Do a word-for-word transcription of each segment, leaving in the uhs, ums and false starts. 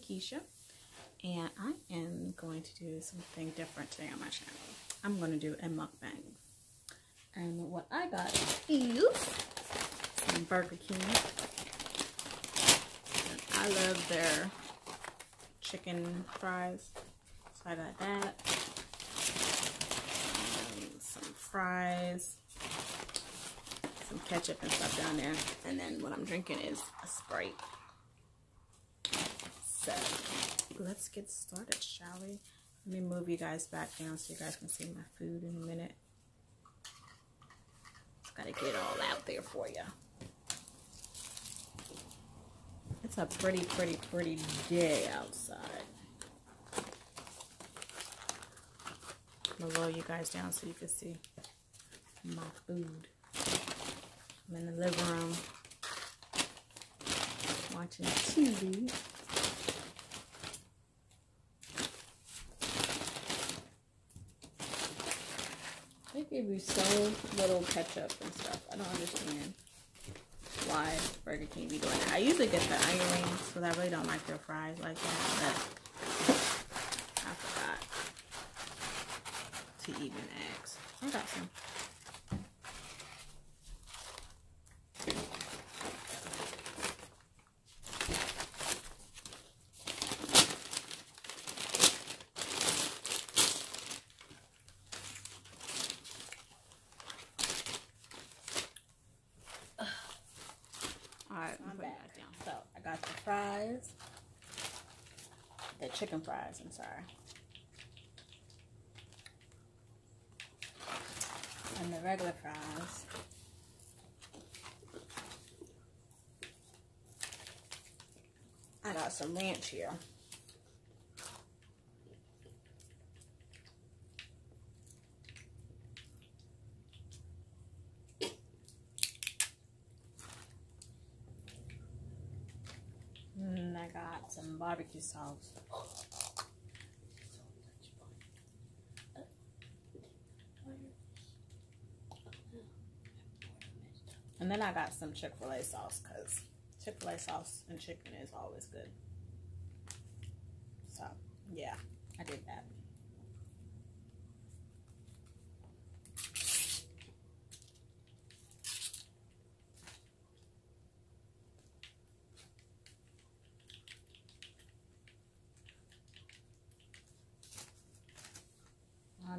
Keisha, and I am going to do something different today on my channel. I'm going to do a mukbang, and what I got is some Burger King. I love their chicken fries, so I got that. And some fries, some ketchup and stuff down there, and then what I'm drinking is a Sprite. So let's get started, shall we? Let me move you guys back down so you guys can see my food in a minute. Just gotta get it all out there for you. It's a pretty, pretty, pretty day outside. I'm gonna lower you guys down so you can see my food. I'm in the living room watching T V. They give you so little ketchup and stuff. I don't understand why Burger King be doing that. I usually get the onion rings because I really don't like their fries like that, but I forgot to even ask. I got some. Fries, the chicken fries, I'm sorry, and the regular fries, I got some ranch here, some barbecue sauce. And then I got some Chick-fil-A sauce because Chick-fil-A sauce and chicken is always good. So, yeah, I did that.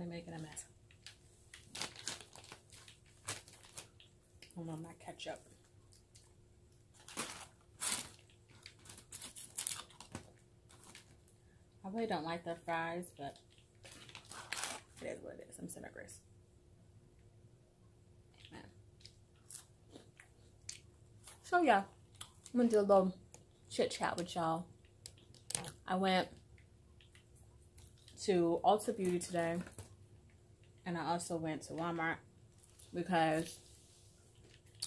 Making a mess. I want my ketchup. I really don't like the fries, but it is what it is. I'm Santa Grace. Amen. So yeah, I'm gonna do a little chit chat with y'all. I went to Ulta Beauty today. And I also went to Walmart because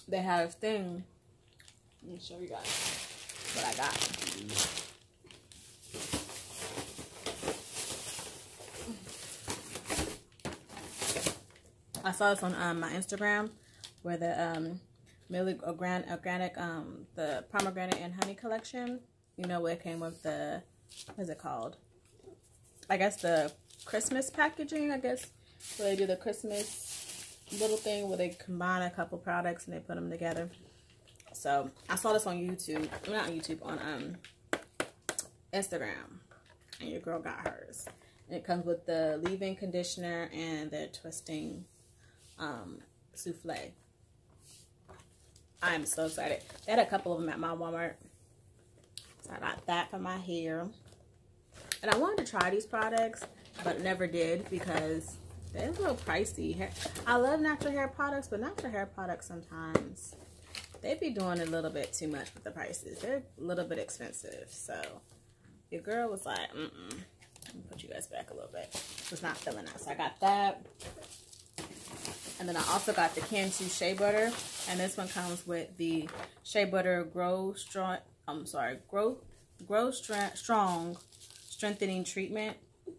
they have a thing. Let me show you guys what I got. I saw this on um, my Instagram where the um, Millie Organic, um, the pomegranate and honey collection, you know, where it came with the, what is it called? I guess the Christmas packaging, I guess. So they do the Christmas little thing where they combine a couple products and they put them together. So I saw this on YouTube, not on YouTube, on um Instagram, and your girl got hers. And it comes with the leave-in conditioner and the twisting um, souffle. I am so excited. They had a couple of them at my Walmart, so I got that for my hair. And I wanted to try these products, but never did because they're a little pricey. Hair. I love natural hair products, but natural hair products sometimes, they be doing a little bit too much with the prices. They're a little bit expensive. So your girl was like, mm-mm. Let me put you guys back a little bit. It's not filling out. So I got that. And then I also got the Cantu shea butter. And this one comes with the shea butter grow strong, I'm sorry, grow, grow Stra strong strengthening treatment,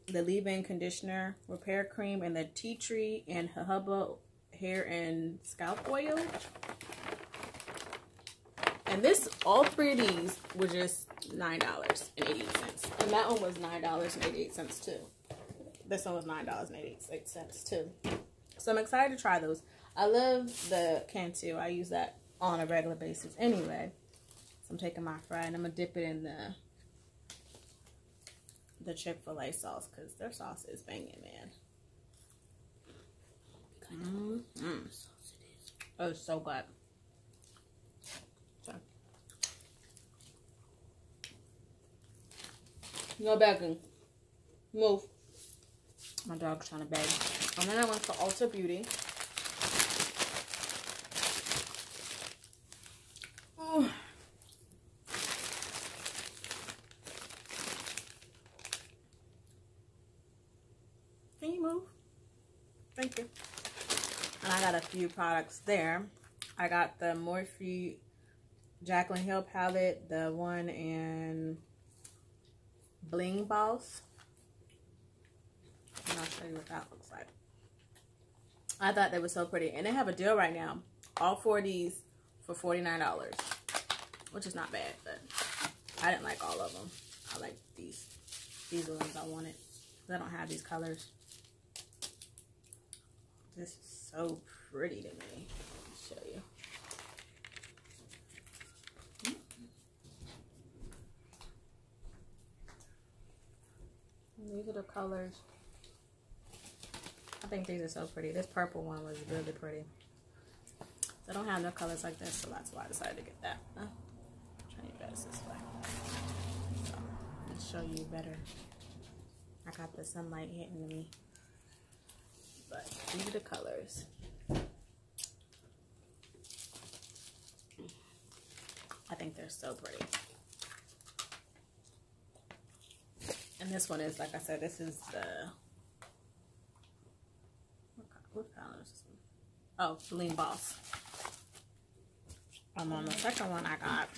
the leave-in conditioner, repair cream, and the tea tree and jojoba hair and scalp oil. And this, all three of these were just nine dollars and eighty-eight cents. And that one was nine dollars and eighty-eight cents too. This one was nine dollars and eighty-eight cents too. So I'm excited to try those. I love the Cantu. I use that on a regular basis anyway. So I'm taking my fry and I'm going to dip it in the the Chick-fil-A sauce because their sauce is banging, man. Mm -hmm. Oh, it's so good. Sorry. No begging. Move. My dog's trying to beg. And then I went for Ulta Beauty. Oh. Can you move? Thank you. And I got a few products there. I got the Morphe Jaclyn Hill palette, the one in Bling Balls. And I'll show you what that looks like. I thought they were so pretty. And they have a deal right now. All four of these for forty-nine dollars. Which is not bad, but I didn't like all of them. I like these. These are the ones I wanted. I don't have these colors. This is so pretty to me. I'll show you. And these are the colors. I think these are so pretty. This purple one was really pretty. So I don't have no colors like this, so that's why I decided to get that. Huh? I'm trying to get this way. So, let's show you better. I got the sunlight hitting me. But these are the colors. I think they're so pretty. And this one is, like I said, this is the... What, what color is this one? Oh, Lean Boss. Um, on the second one I got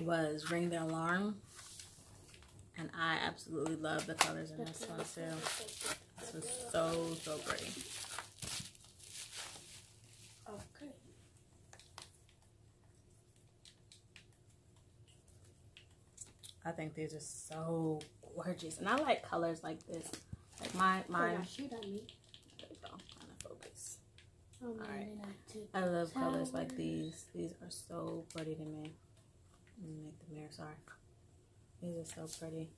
was Ring the Alarm. And I absolutely love the colors in this one too. This was so, so pretty. Okay. I think they're just so gorgeous. And I like colors like this. Like my, my. Shoot at me. There we go. I'm trying to focus. All right. I love colors like these. These are so pretty to me. Let me make the mirror, sorry. These are so pretty.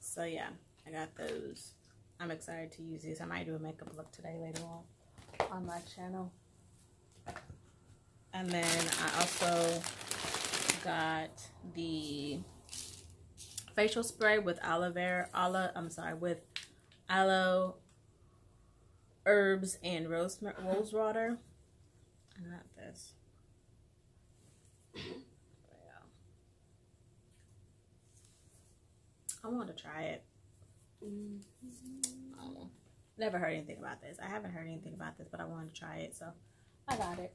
So yeah, I got those. I'm excited to use these. I might do a makeup look today later on on my channel. And then I also got the facial spray with aloe vera, aloe, I'm sorry, with aloe herbs and rose rose water. I got this. I want to try it. Mm-hmm. um, never heard anything about this. I haven't heard anything about this, but I wanted to try it, so I got it.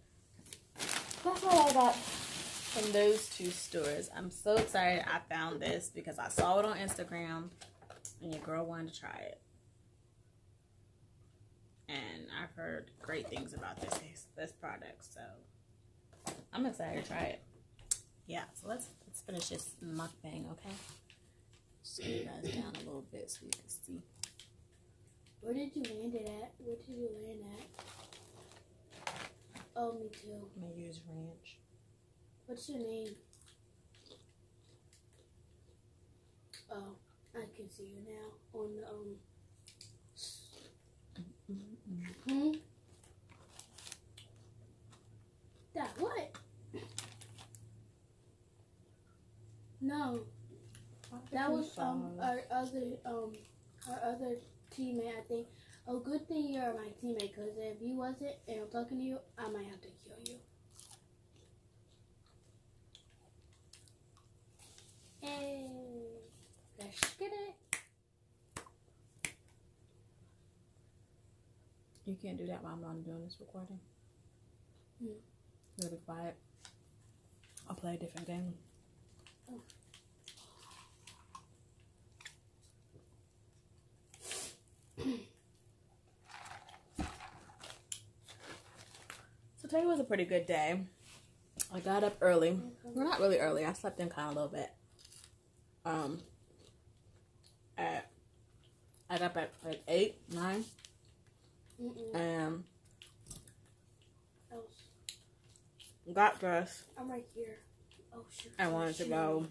That's all I got from those two stores. I'm so excited I found this because I saw it on Instagram, and your girl wanted to try it. And I've heard great things about this this product, so I'm excited to try it. Yeah, so let's let's finish this mukbang, okay? Slow you guys down a little bit so you can see. Where did you land it at? Where did you land at? Oh, me too. I'm going to use ranch. What's your name? Oh, I can see you now on the, um... Mm-hmm. Mm-hmm. That what? No. That was um our other um our other teammate, I think. Oh, good thing you're my teammate, because if you wasn't and I'm talking to you, I might have to kill you. Hey, let's get it. You can't do that while I'm not doing this recording. Hmm. You'll be quiet. I'll play a different game. Oh. So today was a pretty good day. I got up early. Well, not really early. I slept in kind of a little bit. Um, at, I got up at like eight, nine. Mm-mm. And got dressed. I'm right here. Oh, shoot. I wanted to go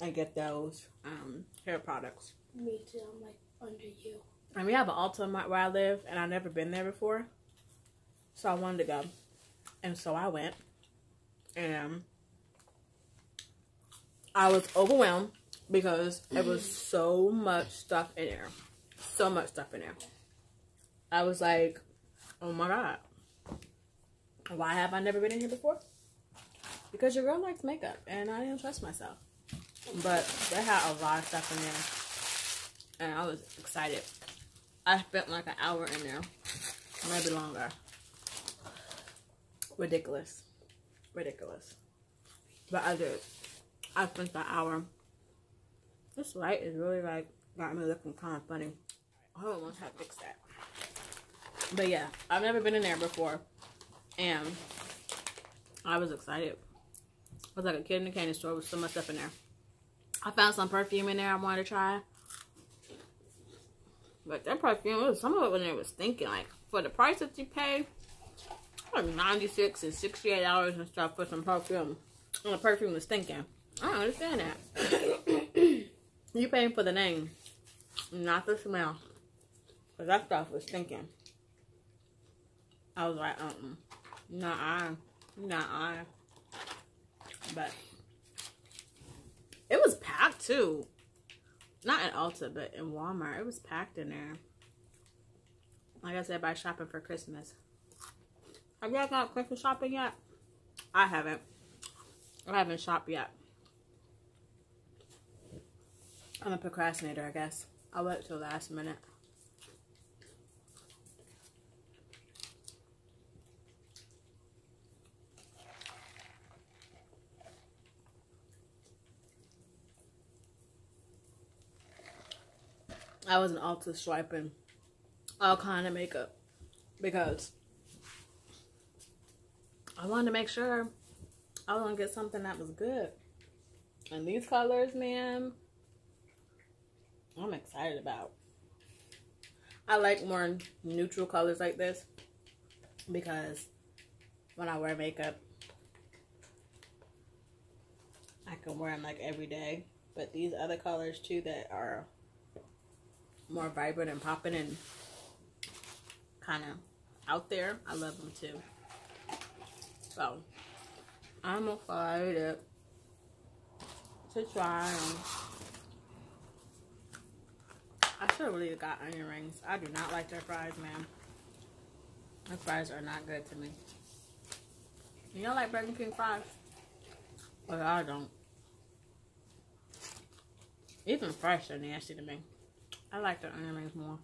and get those um, hair products. Me too. I'm like under you. And we have an Ulta where I live, and I've never been there before. So I wanted to go. And so I went. And um, I was overwhelmed because it was so much stuff in there. So much stuff in there. I was like, oh my God. Why have I never been in here before? Because your girl likes makeup, and I didn't trust myself. But they had a lot of stuff in there, and I was excited. I spent like an hour in there, maybe longer. Ridiculous. Ridiculous. But I did. I spent an hour. This light is really like, got me looking kind of funny. I don't know how to fix that. But yeah, I've never been in there before. And I was excited. I was like a kid in a candy store with so much stuff in there. I found some perfume in there I wanted to try. But that perfume, some of it when it was stinking. Like, for the price that you pay, like ninety-six and sixty-eight dollars and stuff for some perfume. And the perfume was stinking. I don't understand that. You paying for the name, not the smell. Because that stuff was stinking. I was like, um, nah, I, nah, I. But it was packed too. Not in Ulta, but in Walmart, it was packed in there. Like I said, by shopping for Christmas. Have y'all got Christmas shopping yet? I haven't. I haven't shopped yet. I'm a procrastinator, I guess. I'll wait till last minute. I was in Ulta swiping all kind of makeup because I wanted to make sure I was gonna get something that was good. And these colors, man, I'm excited about. I like more neutral colors like this because when I wear makeup, I can wear them like every day. But these other colors too that are more vibrant and popping and kind of out there, I love them too. So I'm excited to try them. I should have really got onion rings. I do not like their fries, man. Their fries are not good to me. You don't like Burger King fries? Well, I don't. Even fries are nasty to me. I like the onion rings more.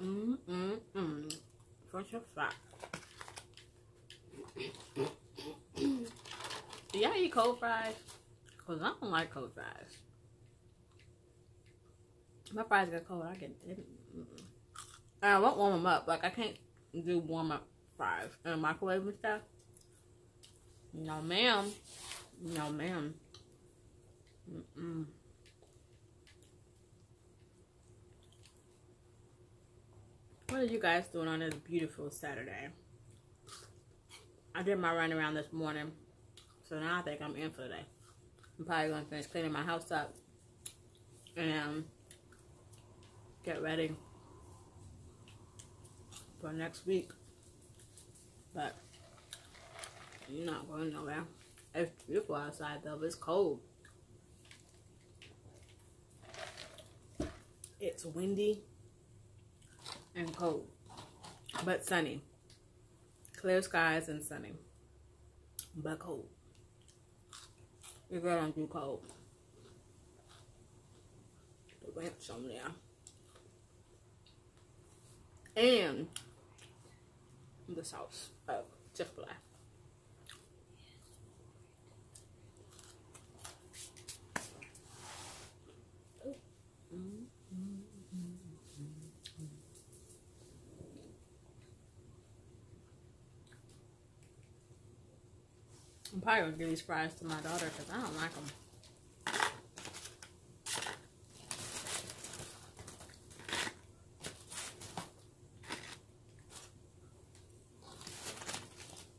Mm mm mm. What's your fact? Do y'all eat cold fries? Cause I don't like cold fries. My fries get cold. I get it. Mm-mm. And I won't warm them up. Like, I can't do warm up fries in a microwave and stuff. No, ma'am. No, ma'am. Mm-mm. What are you guys doing on this beautiful Saturday? I did my run around this morning. So now I think I'm in for the day. I'm probably going to finish cleaning my house up. And, um... get ready for next week, but you're not going nowhere. It's beautiful outside though, but it's cold. It's windy and cold, but sunny. Clear skies and sunny, but cold. Your girl don't do cold. The ramp's on there. And the sauce of Chick-fil-A. I'm probably going to give these fries to my daughter because I don't like them.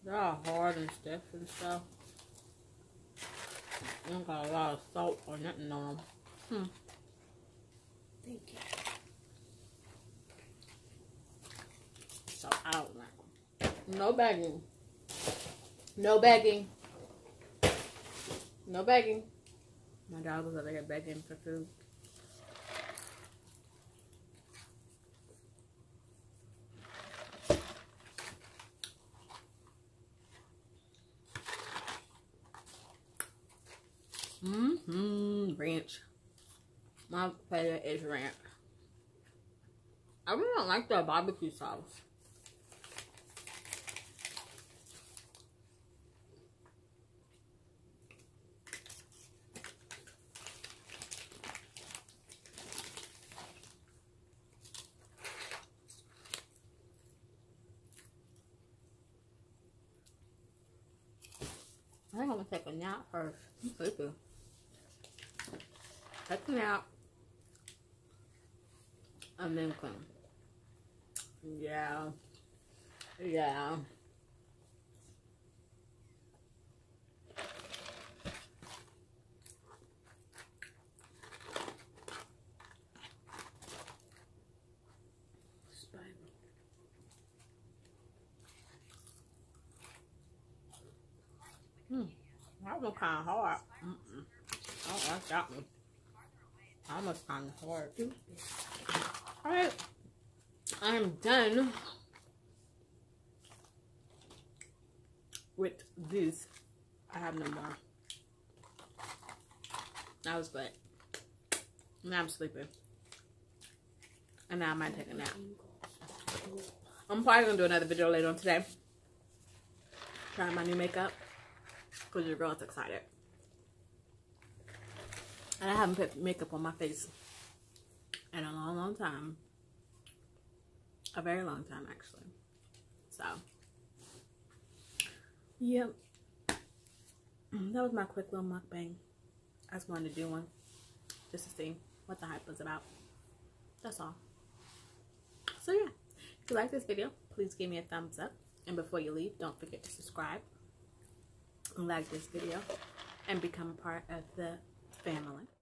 They're all hard and stiff and stuff. They don't got a lot of salt or nothing on them. Hmm. Thank you. So I don't like them. No bagging. No begging. No begging. My dog was over here begging for food. Mm-hmm. Ranch. My favorite is ranch. I really don't like the barbecue sauce. I think I'm going to take a nap first. I'm sleepy. Take a nap. And then come. Yeah. Yeah. Hmm, that was kind of hard. Mm-mm. Oh, that's that one. That was kind of hard. Alright, I am done with this. I have no more. That was good. Now I'm sleeping. And now I might take a nap. I'm probably going to do another video later on today. Trying my new makeup. Because your girl's excited. And I haven't put makeup on my face in a long, long time. A very long time, actually. So, yep. That was my quick little mukbang. I just wanted to do one. Just to see what the hype was about. That's all. So, yeah. If you like this video, please give me a thumbs up. And before you leave, don't forget to subscribe. Like this video and become a part of the family.